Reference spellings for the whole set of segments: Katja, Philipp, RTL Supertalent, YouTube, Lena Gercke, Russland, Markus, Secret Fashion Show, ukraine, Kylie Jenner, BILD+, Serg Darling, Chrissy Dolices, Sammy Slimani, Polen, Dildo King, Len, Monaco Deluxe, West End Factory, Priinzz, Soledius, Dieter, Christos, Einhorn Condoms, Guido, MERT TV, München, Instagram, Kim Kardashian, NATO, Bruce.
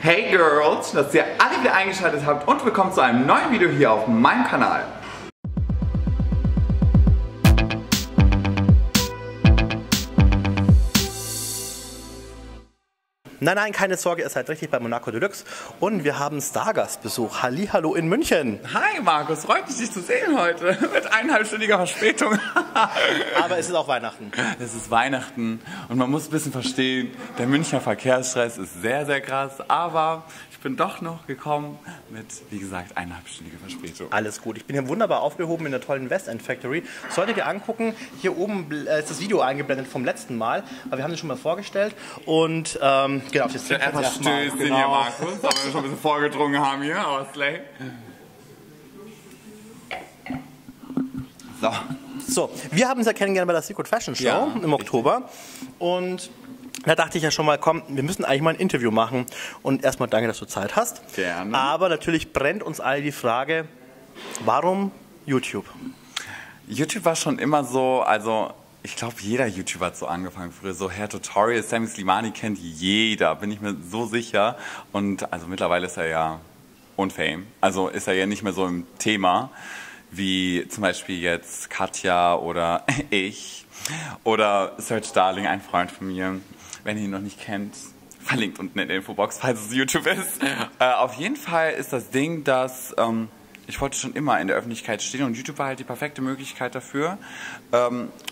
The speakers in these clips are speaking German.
Hey Girls, dass ihr alle wieder eingeschaltet habt und willkommen zu einem neuen Video hier auf meinem Kanal. Nein, nein, keine Sorge, ihr seid richtig bei Monaco Deluxe und wir haben Stargastbesuch. Hallihallo in München. Hi Markus, freut mich, dich zu sehen heute mit 1,5-stündiger Verspätung. Aber es ist auch Weihnachten. Es ist Weihnachten und man muss ein bisschen verstehen, der Münchner Verkehrsstress ist sehr, sehr krass, aber ich bin doch noch gekommen mit, wie gesagt, 1,5-stündiger Verspätung. Alles gut, ich bin hier wunderbar aufgehoben in der tollen West End Factory. Solltet ihr angucken, hier oben ist das Video eingeblendet vom letzten Mal, aber wir haben es schon mal vorgestellt und genau, auf das erste Stößchen hier, Markus, aber wir schon ein bisschen vorgedrungen haben hier, aber Slay. So. So, wir haben uns ja kennengelernt bei der Secret Fashion Show im Oktober und da dachte ich ja schon mal, komm, wir müssen eigentlich mal ein Interview machen und erstmal danke, dass du Zeit hast. Gerne. Aber natürlich brennt uns alle die Frage, warum YouTube? YouTube war schon immer so, also ich glaube, jeder YouTuber hat so angefangen früher, so Hair Tutorials, Sammy Slimani kennt jeder, bin ich mir so sicher. Und also mittlerweile ist er ja unfame, also ist er ja nicht mehr so im Thema, wie zum Beispiel jetzt Katja oder ich oder Serg Darling, ein Freund von mir. Wenn ihr ihn noch nicht kennt, verlinkt unten in der Infobox, falls es YouTube ist. Auf jeden Fall ist das Ding, dass ich wollte schon immer in der Öffentlichkeit stehen und YouTube war halt die perfekte Möglichkeit dafür,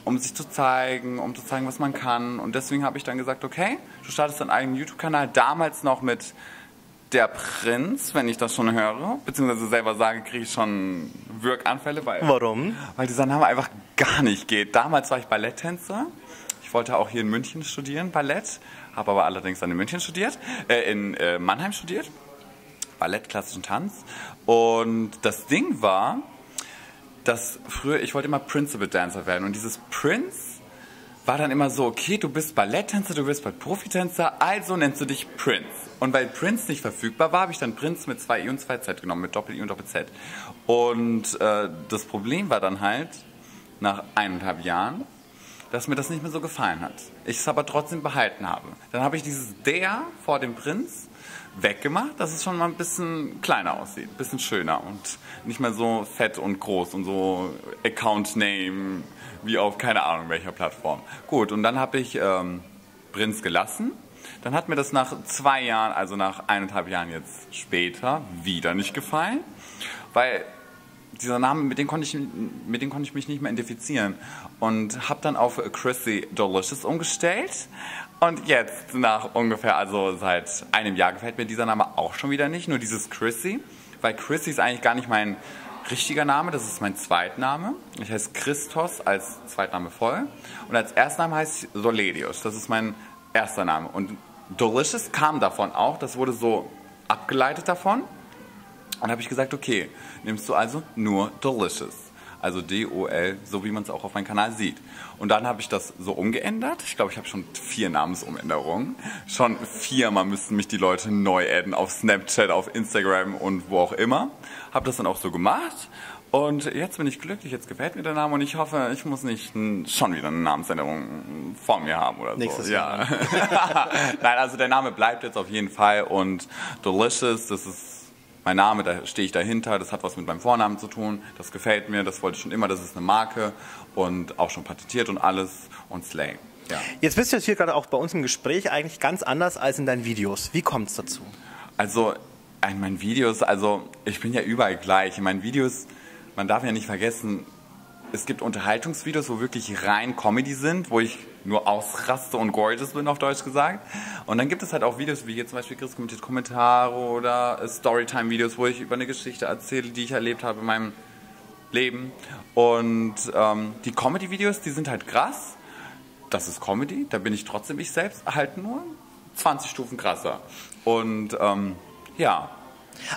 um sich zu zeigen, um zu zeigen, was man kann. Und deswegen habe ich dann gesagt, okay, du startest deinen eigenen YouTube-Kanal, damals noch mit der Priinzz, wenn ich das schon höre, beziehungsweise selber sage, kriege ich schon Wirkanfälle. Warum? Weil dieser Name einfach gar nicht geht. Damals war ich Balletttänzer. Ich wollte auch hier in München studieren, Ballett, habe aber allerdings dann in München studiert, in Mannheim studiert. Ballett, klassischen Tanz. Und das Ding war, dass früher, ich wollte immer Principal Dancer werden. Und dieses Priinzz war dann immer so, okay, du bist Balletttänzer, du bist bald Profitänzer, also nennst du dich Priinzz. Und weil Priinzz nicht verfügbar war, habe ich dann Priinzz mit 2i und 2z genommen, mit Doppel-i und Doppel-z. Und das Problem war dann halt, nach 1,5 Jahren, dass mir das nicht mehr so gefallen hat. Ich es aber trotzdem behalten habe. Dann habe ich dieses der vor dem Priinzz weggemacht, dass es schon mal ein bisschen kleiner aussieht, ein bisschen schöner und nicht mehr so fett und groß und so Account-Name wie auf keine Ahnung welcher Plattform. Gut, und dann habe ich Priinzz gelassen. Dann hat mir das nach 2 Jahren, also nach 1,5 Jahren jetzt später, wieder nicht gefallen, weil dieser Name, mit dem konnte ich mich nicht mehr identifizieren und habe dann auf Chrissy Dolices umgestellt und jetzt nach ungefähr, also seit einem Jahr gefällt mir dieser Name auch schon wieder nicht, nur dieses Chrissy, weil Chrissy ist eigentlich gar nicht mein richtiger Name, das ist mein Zweitname. Ich heiße Christos als Zweitname voll und als Erstname heiße ich Soledius, das ist mein erster Name und Delicious kam davon auch, das wurde so abgeleitet davon. Und habe ich gesagt, okay, nimmst du also nur Delicious, also D-O-L, so wie man es auch auf meinem Kanal sieht. Und dann habe ich das so umgeändert. Ich glaube, ich habe schon 4 Namensumänderungen. Schon 4-mal müssten mich die Leute neu adden auf Snapchat, auf Instagram und wo auch immer. Habe das dann auch so gemacht. Und jetzt bin ich glücklich, jetzt gefällt mir der Name und ich hoffe, ich muss nicht schon wieder eine Namensänderung vor mir haben oder so. Nächstes Jahr. Ja. Nein, also der Name bleibt jetzt auf jeden Fall und Delicious, das ist mein Name, da stehe ich dahinter, das hat was mit meinem Vornamen zu tun, das gefällt mir, das wollte ich schon immer, das ist eine Marke und auch schon patentiert und alles und Slay. Ja. Jetzt bist du jetzt hier gerade auch bei uns im Gespräch eigentlich ganz anders als in deinen Videos. Wie kommt es dazu? Also in meinen Videos, also ich bin ja überall gleich. In meinen Videos, man darf ja nicht vergessen, es gibt Unterhaltungsvideos, wo wirklich rein Comedy sind, wo ich nur ausraste und gorgeous bin, auf Deutsch gesagt. Und dann gibt es halt auch Videos, wie hier zum Beispiel Chris kommentiert Kommentare oder Storytime-Videos, wo ich über eine Geschichte erzähle, die ich erlebt habe in meinem Leben. Und die Comedy-Videos, die sind halt krass. Das ist Comedy, da bin ich trotzdem ich selbst, halt nur 20 Stufen krasser. Und ja.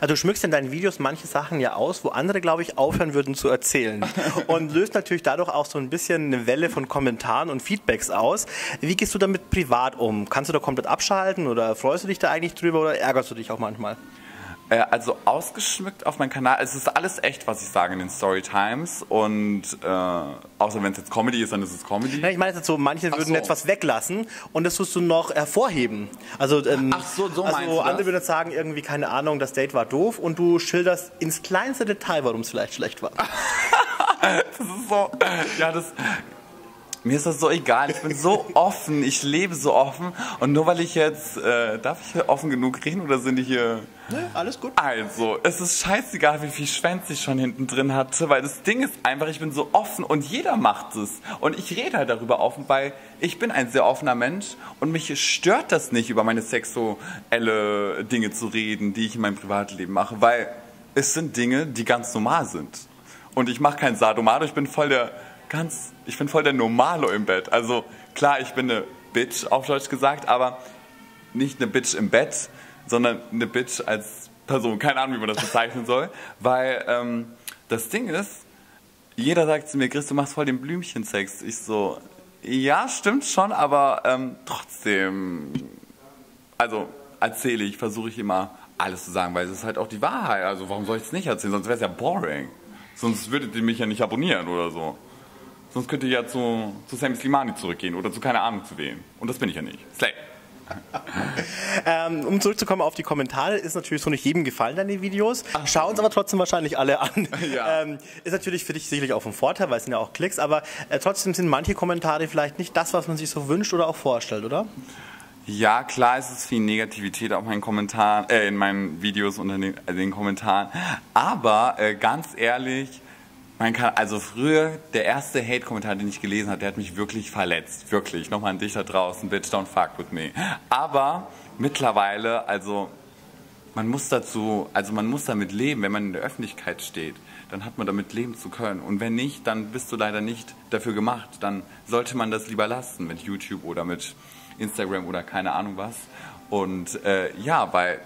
Also du schmückst in deinen Videos manche Sachen ja aus, wo andere, glaube ich, aufhören würden zu erzählen und löst natürlich dadurch auch so ein bisschen eine Welle von Kommentaren und Feedbacks aus. Wie gehst du damit privat um? Kannst du da komplett abschalten oder freust du dich da eigentlich drüber oder ärgerst du dich auch manchmal? Also ausgeschmückt auf meinem Kanal. Es ist alles echt, was ich sage in den Storytimes. Und außer wenn es jetzt Comedy ist, dann ist es Comedy. Ja, ich meine jetzt so, manche würden etwas weglassen und das tust du noch hervorheben. Also, ach so, so meinst du das? Andere würden jetzt sagen, irgendwie, keine Ahnung, das Date war doof und du schilderst ins kleinste Detail, warum es vielleicht schlecht war. Das ist so... Ja, das... Mir ist das so egal, ich bin so offen, ich lebe so offen und nur weil ich jetzt, darf ich hier offen genug reden oder sind die hier... Ne, alles gut. Also, es ist scheißegal, wie viel Schwänze ich schon hinten drin hatte, weil das Ding ist einfach, ich bin so offen und jeder macht es und ich rede halt darüber offen, weil ich bin ein sehr offener Mensch und mich stört das nicht, über meine sexuelle Dinge zu reden, die ich in meinem Privatleben mache, weil es sind Dinge, die ganz normal sind und ich mache kein Sadomado, ich bin voll der... ich bin voll der Normalo im Bett. Also klar, ich bin eine Bitch, auf Deutsch gesagt, aber nicht eine Bitch im Bett, sondern eine Bitch als Person. Keine Ahnung, wie man das bezeichnen soll. Weil das Ding ist, jeder sagt zu mir, Chris, du machst voll den Blümchensex. Ich so, ja, stimmt schon, aber trotzdem, also erzähle ich, versuche ich immer alles zu sagen, weil es ist halt auch die Wahrheit. Also warum soll ich es nicht erzählen, sonst wäre es ja boring. Sonst würdet ihr mich ja nicht abonnieren oder so. Sonst könnt ihr ja zu Sammy Slimani zurückgehen oder zu keine Ahnung zu wählen. Und das bin ich ja nicht. Slay. Um zurückzukommen auf die Kommentare, ist natürlich so nicht jedem gefallen deine Videos. Ach, schauen uns aber trotzdem wahrscheinlich alle an. Ja. Ist natürlich für dich sicherlich auch ein Vorteil, weil es sind ja auch Klicks, aber trotzdem sind manche Kommentare vielleicht nicht das, was man sich so wünscht oder auch vorstellt, oder? Ja, klar, es ist viel Negativität auf meinen Kommentaren, in meinen Videos und in den Kommentaren. Aber ganz ehrlich, also früher, der erste Hate-Kommentar, den ich gelesen habe, der hat mich wirklich verletzt. Wirklich. Nochmal an dich da draußen, bitch, don't fuck with me. Aber mittlerweile, also man muss dazu, also man muss damit leben, wenn man in der Öffentlichkeit steht, dann hat man damit leben zu können. Und wenn nicht, dann bist du leider nicht dafür gemacht. Dann sollte man das lieber lassen mit YouTube oder mit Instagram oder keine Ahnung was. Und ja, weil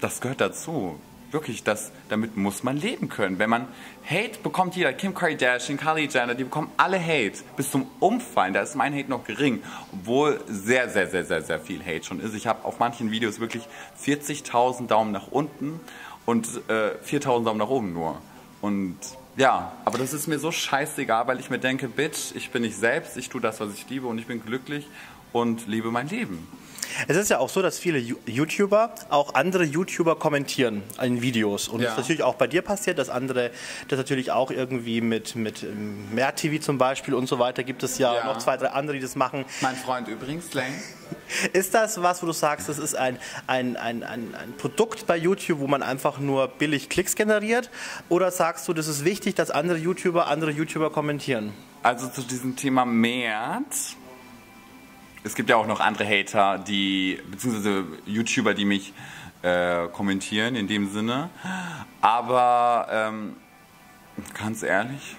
das gehört dazu. Wirklich, damit muss man leben können. Wenn man Hate bekommt, jeder, Kim Kardashian, Kylie Jenner, die bekommen alle Hate bis zum Umfallen. Da ist mein Hate noch gering, obwohl sehr, sehr, sehr, sehr, sehr viel Hate schon ist. Ich habe auf manchen Videos wirklich 40.000 Daumen nach unten und 4.000 Daumen nach oben nur. Und ja, aber das ist mir so scheißegal, weil ich mir denke, Bitch, ich bin ich selbst, ich tue das, was ich liebe und ich bin glücklich und lebe mein Leben. Es ist ja auch so, dass viele YouTuber auch andere YouTuber kommentieren in Videos. Und ja, das ist natürlich auch bei dir passiert, dass andere das natürlich auch irgendwie mit MERT TV zum Beispiel und so weiter gibt es ja, noch 2, 3 andere, die das machen. Mein Freund übrigens, Len. Ist das was, wo du sagst, das ist ein Produkt bei YouTube, wo man einfach nur billig Klicks generiert? Oder sagst du, das ist wichtig, dass andere YouTuber kommentieren? Also zu diesem Thema MERT... Es gibt ja auch noch andere Hater, beziehungsweise YouTuber, die mich kommentieren in dem Sinne. Aber ganz ehrlich,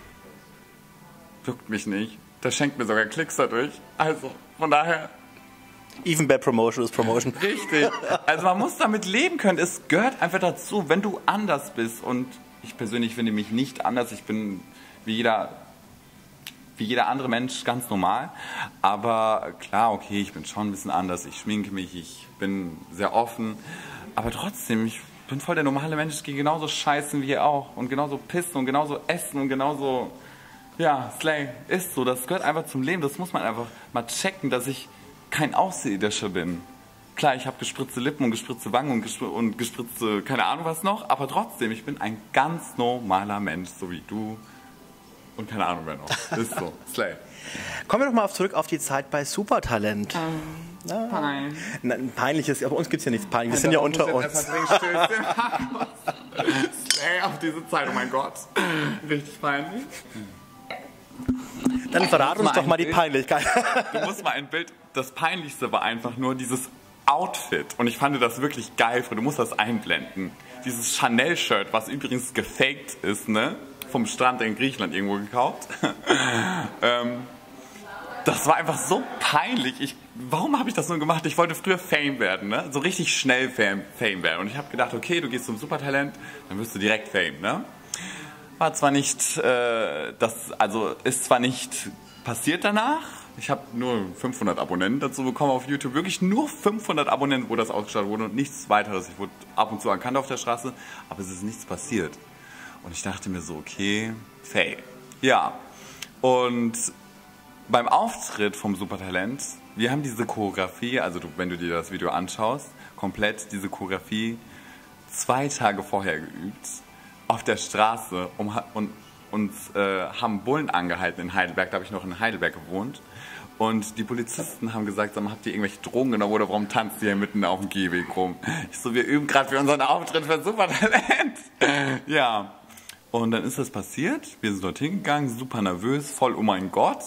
juckt mich nicht. Das schenkt mir sogar Klicks dadurch. Also von daher... Even bad promotion is promotion. Richtig. Also man muss damit leben können. Es gehört einfach dazu, wenn du anders bist. Und ich persönlich finde mich nicht anders. Ich bin wie jeder andere Mensch ganz normal, aber klar, okay, ich bin schon ein bisschen anders, ich schminke mich, ich bin sehr offen, aber trotzdem, ich bin voll der normale Mensch, ich gehe genauso scheißen wie ihr auch und genauso pissen und genauso essen und genauso, ja, Slay, ist so, das gehört einfach zum Leben, das muss man einfach mal checken, dass ich kein Außerirdischer bin. Klar, ich habe gespritzte Lippen und gespritzte Wangen und gespritzte, keine Ahnung was noch, aber trotzdem, ich bin ein ganz normaler Mensch, so wie du. Und keine Ahnung wer noch. Ist so. Slay. Kommen wir doch mal zurück auf die Zeit bei Supertalent. Nein, peinlich ist, aber uns gibt es ja nichts peinliches. Wir sind ja unter uns. Slay auf diese Zeit, oh mein Gott. Richtig peinlich. Dann verrat uns doch mal die Peinlichkeit. Du musst mal ein Bild, das Peinlichste war einfach nur dieses Outfit. Und ich fand das wirklich geil, du musst das einblenden. Dieses Chanel-Shirt, was übrigens gefaked ist, ne? Vom Strand in Griechenland irgendwo gekauft. Das war einfach so peinlich. Warum habe ich das nur gemacht? Ich wollte früher Fame werden, ne? So richtig schnell Fame werden. Und ich habe gedacht, okay, du gehst zum Supertalent, dann wirst du direkt Fame, ne? War zwar nicht, also ist zwar nicht passiert danach, Ich habe nur 500 Abonnenten dazu bekommen auf YouTube. Wirklich nur 500 Abonnenten, wo das ausgestrahlt wurde und nichts weiteres. Ich wurde ab und zu erkannt auf der Straße, aber es ist nichts passiert. Und ich dachte mir so, okay, fail. Ja, und beim Auftritt vom Supertalent, wir haben diese Choreografie, also wenn du dir das Video anschaust, komplett diese Choreografie 2 Tage vorher geübt, auf der Straße, und haben Bullen angehalten in Heidelberg, da habe ich noch in Heidelberg gewohnt. Und die Polizisten haben gesagt, sag mal, habt ihr irgendwelche Drogen genommen oder warum tanzt ihr hier mitten auf dem Gehweg rum? Ich so, wir üben gerade für unseren Auftritt für Supertalent. Ja, und dann ist das passiert, wir sind dorthin gegangen, super nervös, voll oh mein Gott,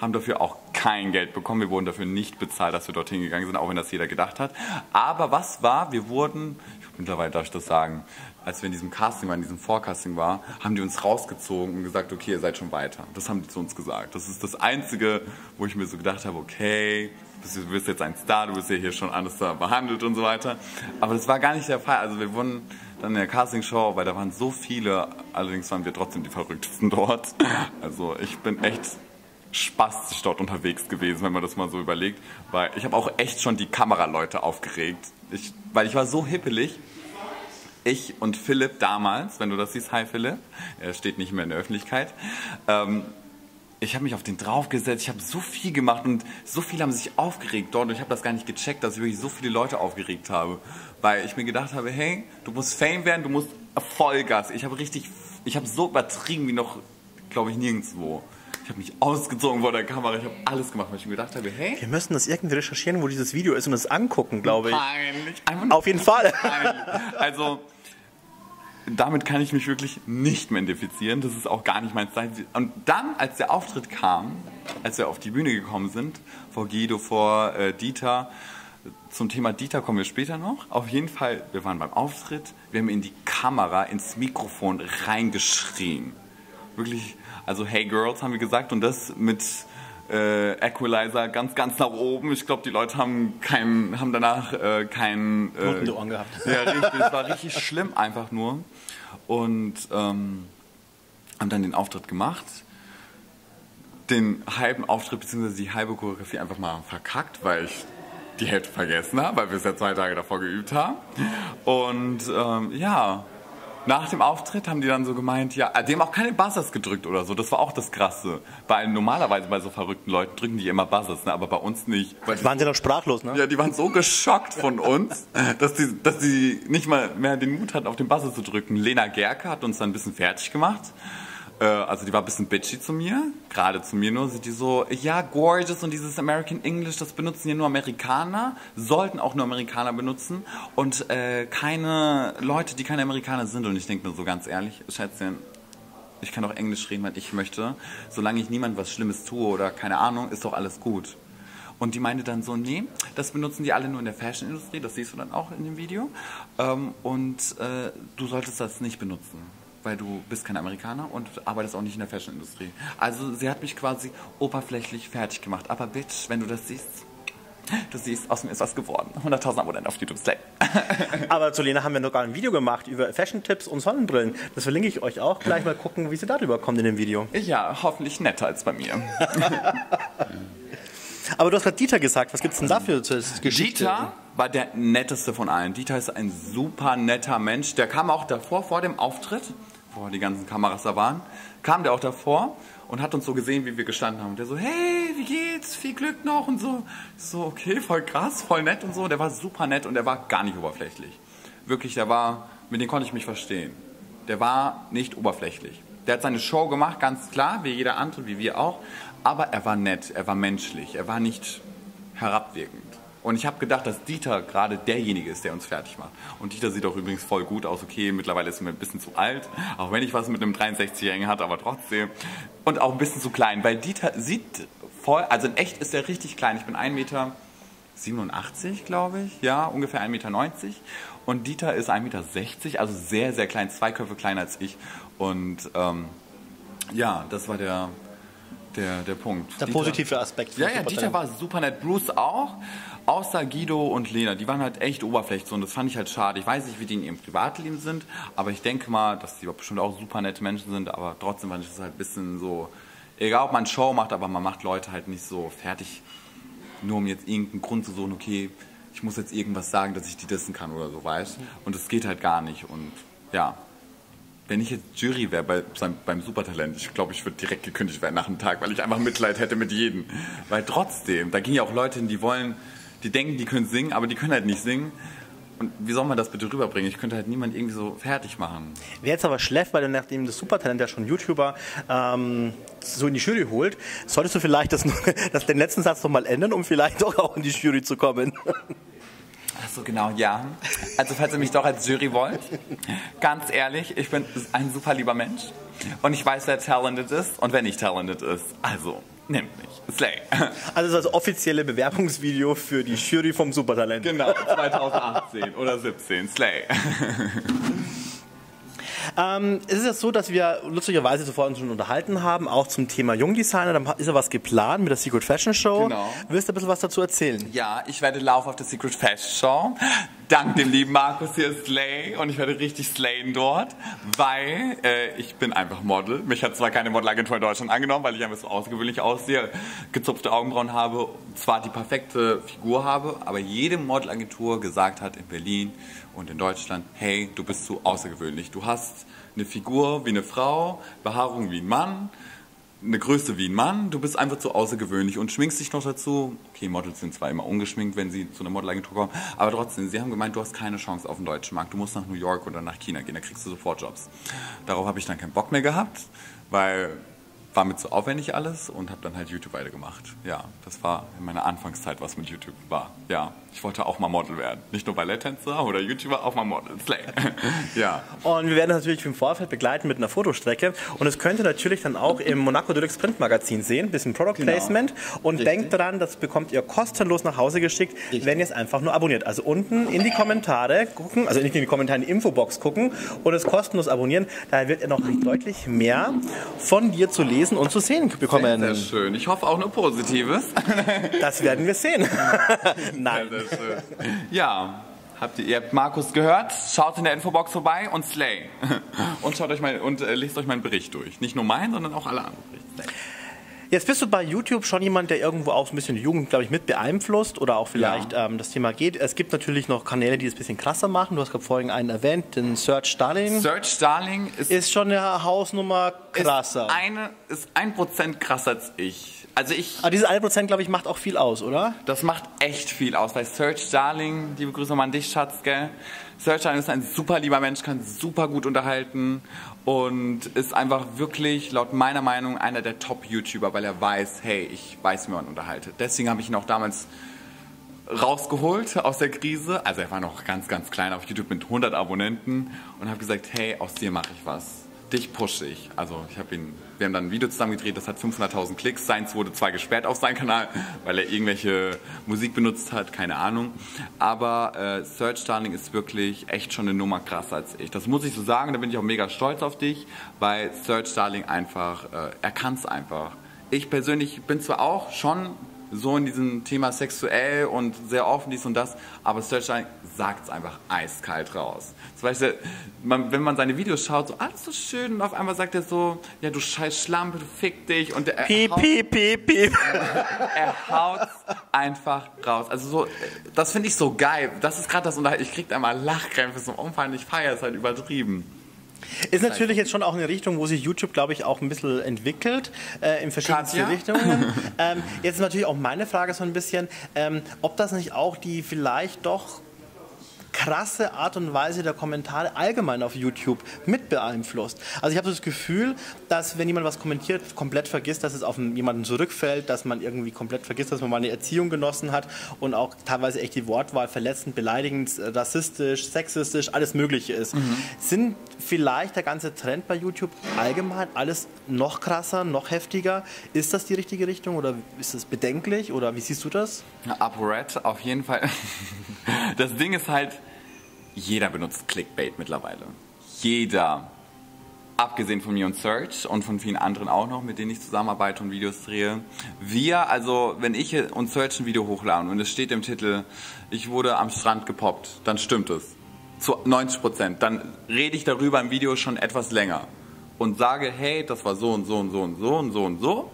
haben dafür auch kein Geld bekommen, wir wurden dafür nicht bezahlt, dass wir dorthin gegangen sind, auch wenn das jeder gedacht hat. Aber was war, wir wurden, mittlerweile darf ich das sagen, als wir in diesem Casting waren, in diesem Vorcasting waren, haben die uns rausgezogen und gesagt, okay, ihr seid schon weiter. Das haben die zu uns gesagt. Das ist das Einzige, wo ich mir so gedacht habe, okay, du bist jetzt ein Star, du bist ja hier schon anders da behandelt und so weiter. Aber das war gar nicht der Fall. Also wir wurden dann in der Castingshow, weil da waren so viele, allerdings waren wir trotzdem die Verrücktesten dort. Also ich bin echt spastisch dort unterwegs gewesen, wenn man das mal so überlegt, weil ich habe auch echt schon die Kameraleute aufgeregt, weil ich war so hippelig. Ich und Philipp damals, wenn du das siehst, hi Philipp, er steht nicht mehr in der Öffentlichkeit, ich habe mich auf den draufgesetzt, ich habe so viel gemacht und so viele haben sich aufgeregt dort und ich habe das gar nicht gecheckt, dass ich wirklich so viele Leute aufgeregt habe, weil ich mir gedacht habe, hey, du musst Fame werden, du musst Vollgas, ich habe so übertrieben wie noch, glaube ich, nirgendwo. Ich habe mich ausgezogen vor der Kamera, ich habe alles gemacht, weil ich mir gedacht habe, hey. Wir müssen das irgendwie recherchieren, wo dieses Video ist und es angucken, glaube ich. Peinlich. Auf jeden Fall. Peinlich. Also, damit kann ich mich wirklich nicht mehr identifizieren. Das ist auch gar nicht mein Zeit. Und dann, als der Auftritt kam, als wir auf die Bühne gekommen sind, vor Guido, vor Dieter, zum Thema Dieter kommen wir später noch. Auf jeden Fall, wir waren beim Auftritt, wir haben in die Kamera, ins Mikrofon reingeschrien. Wirklich, also hey Girls haben wir gesagt und das mit Equalizer ganz, ganz nach oben. Ich glaube, die Leute haben danach keinen... Noten angehabt. Ja, richtig, es war richtig schlimm einfach nur. Und haben dann den Auftritt gemacht, den halben Auftritt bzw. die halbe Choreografie einfach mal verkackt, weil ich die Hälfte vergessen habe, weil wir es ja 2 Tage davor geübt haben. Und ja... Nach dem Auftritt haben die dann so gemeint, ja, die haben auch keine Buzzers gedrückt oder so. Das war auch das Krasse. Weil normalerweise bei so verrückten Leuten drücken die immer Buzzers, ne? Aber bei uns nicht. Die waren ja noch sprachlos, ne? Ja, die waren so geschockt von uns, dass die nicht mal mehr den Mut hatten, auf den Buzzer zu drücken. Lena Gercke hat uns dann ein bisschen fertig gemacht. Also die war ein bisschen bitchy zu mir, gerade zu mir nur, sind die so, ja, gorgeous und dieses American English, das benutzen ja nur Amerikaner, sollten auch nur Amerikaner benutzen und keine Leute, die keine Amerikaner sind. Und ich denke mir so ganz ehrlich, Schätzchen, ich kann doch Englisch reden, wenn ich möchte, solange ich niemandem was Schlimmes tue oder keine Ahnung, ist doch alles gut. Und die meinte dann so, nee, das benutzen die alle nur in der Fashion-Industrie, das siehst du dann auch in dem Video und du solltest das nicht benutzen, weil du bist kein Amerikaner und arbeitest auch nicht in der Fashion-Industrie. Also sie hat mich quasi oberflächlich fertig gemacht. Aber bitch, wenn du das siehst, aus mir ist was geworden. 100.000 Abonnenten auf YouTube. Aber zu Lena haben wir noch gar ein Video gemacht über Fashion-Tipps und Sonnenbrillen. Das verlinke ich euch auch. Gleich mal gucken, wie sie darüber kommt in dem Video. Ja, hoffentlich netter als bei mir. Aber du hast gerade Dieter gesagt. Was gibt es denn dafür zur Geschichte? Dieter war der netteste von allen. Dieter ist ein super netter Mensch. Der kam auch davor, vor dem Auftritt, bevor die ganzen Kameras da waren, kam der auch davor und hat uns so gesehen, wie wir gestanden haben. Und der so, hey, wie geht's? Viel Glück noch und so. So, okay, voll krass, voll nett und so. Der war super nett und der war gar nicht oberflächlich. Wirklich, der war, mit dem konnte ich mich verstehen. Der war nicht oberflächlich. Der hat seine Show gemacht, ganz klar, wie jeder andere, wie wir auch. Aber er war nett, er war menschlich, er war nicht herabwirkend. Und ich habe gedacht, dass Dieter gerade derjenige ist, der uns fertig macht. Und Dieter sieht auch übrigens voll gut aus. Okay, mittlerweile ist er mir ein bisschen zu alt, auch wenn ich was mit einem 63-Jährigen hatte, aber trotzdem. Und auch ein bisschen zu klein, weil Dieter sieht voll, also in echt ist er richtig klein. Ich bin 1,87 Meter, glaube ich, ja, ungefähr 1,90 Meter. Und Dieter ist 1,60 Meter, also sehr, sehr klein, 2 Köpfe kleiner als ich. Und ja, das war der Punkt. Der positive Aspekt. Ja, ja, Dieter war super nett, Bruce auch, außer Guido und Lena. Die waren halt echt oberflächlich und das fand ich halt schade. Ich weiß nicht, wie die in ihrem Privatleben sind, aber ich denke mal, dass die bestimmt auch super nette Menschen sind, aber trotzdem fand ich das halt ein bisschen so egal ob man Show macht, aber man macht Leute halt nicht so fertig, nur um jetzt irgendeinen Grund zu suchen, okay, ich muss jetzt irgendwas sagen, dass ich die dissen kann oder so, weißt. Und das geht halt gar nicht. Und ja, wenn ich jetzt Jury wäre beim Supertalent, ich glaube, ich würde direkt gekündigt werden nach dem Tag, weil ich einfach Mitleid hätte mit jedem. Weil trotzdem, da gingen ja auch Leute hin, die wollen, die denken, die können singen, aber die können halt nicht singen. Und wie soll man das bitte rüberbringen? Ich könnte halt niemand irgendwie so fertig machen. Wäre jetzt aber schlecht, weil du, nachdem das Supertalent ja schon YouTuber so in die Jury holt, solltest du vielleicht den letzten Satz nochmal ändern, um vielleicht doch auch in die Jury zu kommen. Ach so, genau, ja. Also falls ihr mich doch als Jury wollt, ganz ehrlich, ich bin ein super lieber Mensch und ich weiß, wer talented ist und wer nicht talented ist. Also, nehmt mich. Slay. Also das offizielle Bewerbungsvideo für die Jury vom Supertalent. Genau, 2018 oder 17. Slay. Es ist ja so, dass wir lustigerweise zuvor uns schon unterhalten haben, auch zum Thema Jungdesigner. Dann ist ja was geplant mit der Secret Fashion Show. Genau. Willst du ein bisschen was dazu erzählen? Ja, ich werde laufen auf der Secret Fashion Show. Dank dem lieben Markus hier slay. Und ich werde richtig slayen dort, weil ich bin einfach Model. Mich hat zwar keine Modelagentur in Deutschland angenommen, weil ich einfach so außergewöhnlich aussehe, gezupfte Augenbrauen habe, zwar die perfekte Figur habe, aber jede Modelagentur gesagt hat in Berlin und in Deutschland, hey, du bist zu außergewöhnlich. Du hast eine Figur wie eine Frau, Behaarung wie ein Mann, eine Größe wie ein Mann. Du bist einfach zu außergewöhnlich und schminkst dich noch dazu. Okay, Models sind zwar immer ungeschminkt, wenn sie zu einer Modelagentur kommen, aber trotzdem, sie haben gemeint, du hast keine Chance auf den deutschen Markt. Du musst nach New York oder nach China gehen, da kriegst du sofort Jobs. Darauf habe ich dann keinen Bock mehr gehabt, weil war mir zu aufwendig alles und habe dann halt YouTube weitergemacht. Ja, das war in meiner Anfangszeit, was mit YouTube war. Ja, ich wollte auch mal Model werden. Nicht nur Balletttänzer oder YouTuber, auch mal Model. Slay. Ja. Und wir werden das natürlich im Vorfeld begleiten mit einer Fotostrecke. Und das könnt ihr natürlich dann auch im Monaco Deluxe Print Magazin sehen. Ein bisschen Product Placement. Genau. Und richtig, denkt daran, das bekommt ihr kostenlos nach Hause geschickt, richtig, wenn ihr es einfach nur abonniert. Also unten in die Kommentare gucken, also nicht in die Kommentare, in die Infobox gucken und es kostenlos abonnieren. Daher wird ihr noch deutlich mehr von dir zu lesen und zu sehen bekommen. Sehr, sehr schön. Ich hoffe auch nur Positives. Das werden wir sehen. Nein. Sehr, sehr schön. Ja, ihr habt Markus gehört. Schaut in der Infobox vorbei und slay. Und schaut euch lest euch meinen Bericht durch. Nicht nur meinen, sondern auch alle anderen Berichte. Jetzt bist du bei YouTube schon jemand, der irgendwo auch so ein bisschen die Jugend, glaube ich, mit beeinflusst oder auch vielleicht das Thema geht. Es gibt natürlich noch Kanäle, die es ein bisschen krasser machen. Du hast gerade vorhin einen erwähnt, den Serg Darling. Serg Darling ist schon eine Hausnummer krasser. Ist 1% krasser als ich. Also aber diese 1%, glaube ich, macht auch viel aus, oder? Das macht echt viel aus, weil Serg Darling, liebe Grüße nochmal an dich, Schatz, gell? Serg Darling ist ein super lieber Mensch, kann super gut unterhalten und ist einfach wirklich, laut meiner Meinung, einer der Top-YouTuber, weil er weiß, hey, ich weiß, wie man unterhaltet. Deswegen habe ich ihn auch damals rausgeholt aus der Krise. Also er war noch ganz, ganz klein auf YouTube mit 100 Abonnenten und habe gesagt, hey, aus dir mache ich was. Dich pushe ich. Also wir haben dann ein Video zusammen gedreht, das hat 500.000 Klicks. Seins wurde zwar gesperrt auf seinem Kanal, weil er irgendwelche Musik benutzt hat, keine Ahnung. Aber Serg Darling ist wirklich echt schon eine Nummer krasser als ich. Das muss ich so sagen, da bin ich auch mega stolz auf dich, weil Serg Darling einfach, er kann es einfach. Ich persönlich bin zwar auch schon so in diesem Thema sexuell und sehr offen dies und das, aber Serg Darling sagt es einfach eiskalt raus. Zum Beispiel, wenn man seine Videos schaut, so alles so schön und auf einmal sagt er so, ja du scheiß Schlampe, du fick dich und piep, piep, piep, piep. Er haut einfach raus. Also so, das finde ich so geil. Das ist gerade das Unterhalt. Ich krieg einmal Lachkrämpfe zum Umfallen, ich feiere es halt übertrieben. Ist natürlich jetzt schon auch eine Richtung, wo sich YouTube, glaube ich, auch ein bisschen entwickelt, in verschiedensten Richtungen. Jetzt ist natürlich auch meine Frage so ein bisschen, ob das nicht auch die vielleicht doch krasse Art und Weise der Kommentare allgemein auf YouTube mit beeinflusst. Also ich habe so das Gefühl, dass wenn jemand was kommentiert, komplett vergisst, dass es auf jemanden zurückfällt, dass man irgendwie komplett vergisst, dass man mal eine Erziehung genossen hat und auch teilweise echt die Wortwahl verletzend, beleidigend, rassistisch, sexistisch, alles mögliche ist. Sind vielleicht der ganze Trend bei YouTube allgemein alles noch krasser, noch heftiger? Ist das die richtige Richtung oder ist das bedenklich oder wie siehst du das? ApoRed auf jeden Fall. Das Ding ist halt, jeder benutzt Clickbait mittlerweile. Jeder. Abgesehen von mir und Serg und von vielen anderen auch noch, mit denen ich zusammenarbeite und Videos drehe. Also wenn ich und Serg ein Video hochladen und es steht im Titel, ich wurde am Strand gepoppt, dann stimmt es. Zu 90%. Dann rede ich darüber im Video schon etwas länger. und sage, hey, das war so und so und so und so und so und so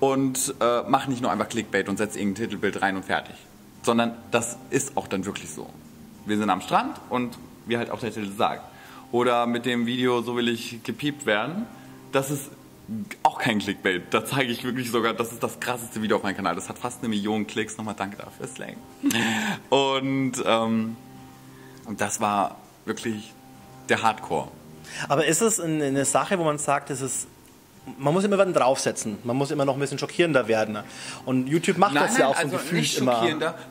und mach nicht nur einfach Clickbait und setz irgendein Titelbild rein und fertig, sondern das ist auch dann wirklich so. Wir sind am Strand und wie halt auch der Titel sagt. Oder mit dem Video, so will ich gepiept werden, das ist auch kein Clickbait. Da zeige ich wirklich sogar, das ist das krasseste Video auf meinem Kanal. Das hat fast 1 Million Klicks. Nochmal danke dafür, Slang. Und das war wirklich der Hardcore. Aber ist es eine Sache, wo man sagt, es ist, man muss immer was draufsetzen. Man muss immer noch ein bisschen schockierender werden. Und YouTube macht das ja auch so gefühlt immer.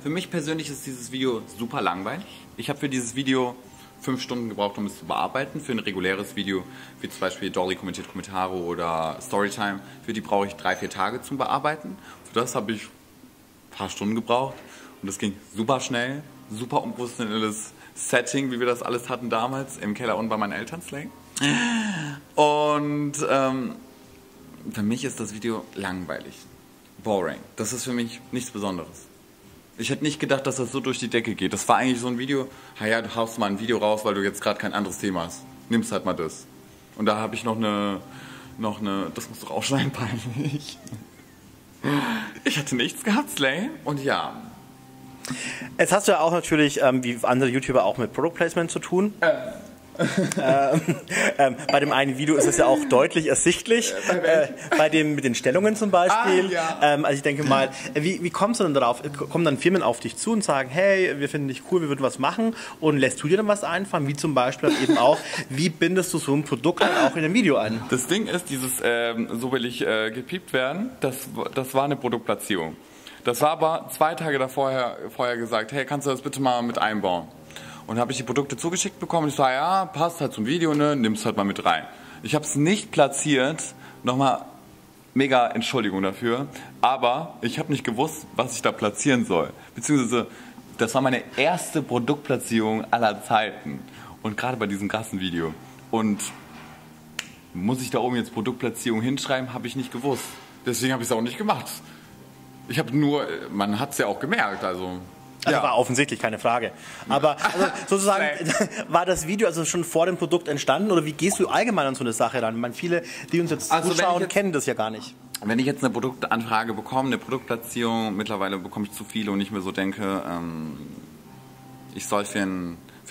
Für mich persönlich ist dieses Video super langweilig. Ich habe für dieses Video 5 Stunden gebraucht, um es zu bearbeiten. Für ein reguläres Video, wie zum Beispiel Dolly kommentiert Kommentare oder Storytime, für die brauche ich 3, 4 Tage zum Bearbeiten. Für das habe ich ein paar Stunden gebraucht und das ging super schnell, super unprofessionelles Setting, wie wir das alles hatten damals, im Keller und bei meinen Eltern Slang. Und für mich ist das Video langweilig, boring. Das ist für mich nichts Besonderes. Ich hätte nicht gedacht, dass das so durch die Decke geht. Das war eigentlich so ein Video, naja, du haust mal ein Video raus, weil du jetzt gerade kein anderes Thema hast. Nimmst halt mal das. Und da habe ich noch eine, das musst du rausschneiden, peinlich. Ich hatte nichts gehabt, Slay. Und ja. Jetzt hast du ja auch natürlich, wie andere YouTuber, auch mit Produktplacement zu tun. Bei dem einen Video ist es ja auch deutlich ersichtlich, bei dem mit den Stellungen zum Beispiel. Ah, ja. Also ich denke mal, wie kommst du denn darauf? Kommen dann Firmen auf dich zu und sagen, hey, wir finden dich cool, wir würden was machen, und lässt du dir dann was einfallen, wie zum Beispiel eben auch, wie bindest du so ein Produkt dann auch in einem Video ein? Das Ding ist, dieses so will ich gepiept werden, das war eine Produktplatzierung. Das war aber 2 Tage vorher gesagt, hey, kannst du das bitte mal mit einbauen? Und habe ich die Produkte zugeschickt bekommen. Ich sage, ja, passt halt zum Video, ne, nimm's halt mal mit rein. Ich habe es nicht platziert, nochmal mega Entschuldigung dafür, aber ich habe nicht gewusst, was ich da platzieren soll. Beziehungsweise, das war meine erste Produktplatzierung aller Zeiten. Und gerade bei diesem krassen Video. Und muss ich da oben jetzt Produktplatzierung hinschreiben, habe ich nicht gewusst. Deswegen habe ich es auch nicht gemacht. Ich habe nur, man hat es ja auch gemerkt, also... Also ja. War offensichtlich, keine Frage. Aber also sozusagen war das Video also schon vor dem Produkt entstanden, oder wie gehst du allgemein an so eine Sache ran? Ich meine, viele, die uns jetzt zuschauen, kennen das ja gar nicht. Wenn ich jetzt eine Produktanfrage bekomme, eine Produktplatzierung, mittlerweile bekomme ich zu viele und ich mir so denke, ich soll für ein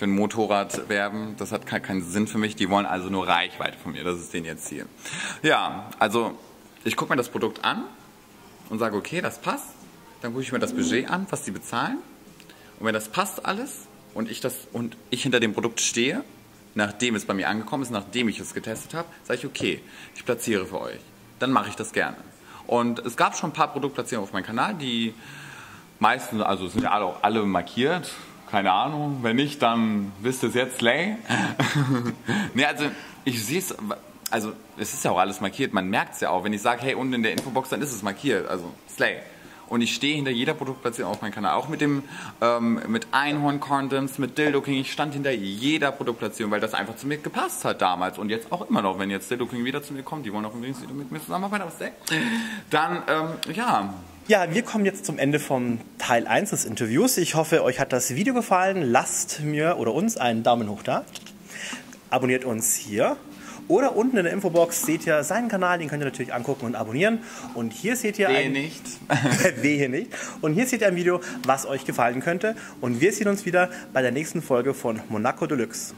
Motorrad werben, das hat keinen Sinn für mich, die wollen also nur Reichweite von mir, das ist denen jetzt Ziel. Ja, also ich gucke mir das Produkt an und sage, okay, das passt, dann gucke ich mir das Budget an, was die bezahlen. Und wenn das passt alles und ich hinter dem Produkt stehe, nachdem es bei mir angekommen ist, nachdem ich es getestet habe, sage ich, okay, ich platziere für euch. Dann mache ich das gerne. Und es gab schon ein paar Produktplatzierungen auf meinem Kanal, die meisten, also sind ja alle markiert. Keine Ahnung, wenn nicht, dann wisst ihr es jetzt, Lay. Nee, also ich sehe es, also es ist ja auch alles markiert, man merkt es ja auch. Wenn ich sage, hey, unten in der Infobox, dann ist es markiert, also Slay. Und ich stehe hinter jeder Produktplatzierung auf meinem Kanal. Auch mit Einhorn Condoms, mit Dildo King. Ich stand hinter jeder Produktplatzierung, weil das einfach zu mir gepasst hat damals. Und jetzt auch immer noch. Wenn jetzt Dildo King wieder zu mir kommt, die wollen auch übrigens wieder mit mir zusammenarbeiten. Dann, ja. Ja, wir kommen jetzt zum Ende vom Teil 1 des Interviews. Ich hoffe, euch hat das Video gefallen. Lasst mir oder uns einen Daumen hoch da. Abonniert uns hier. Oder unten in der Infobox seht ihr seinen Kanal, den könnt ihr natürlich angucken und abonnieren. Und hier seht ihr Wehe nicht. Und hier seht ihr ein Video, was euch gefallen könnte. Und wir sehen uns wieder bei der nächsten Folge von Monaco Deluxe.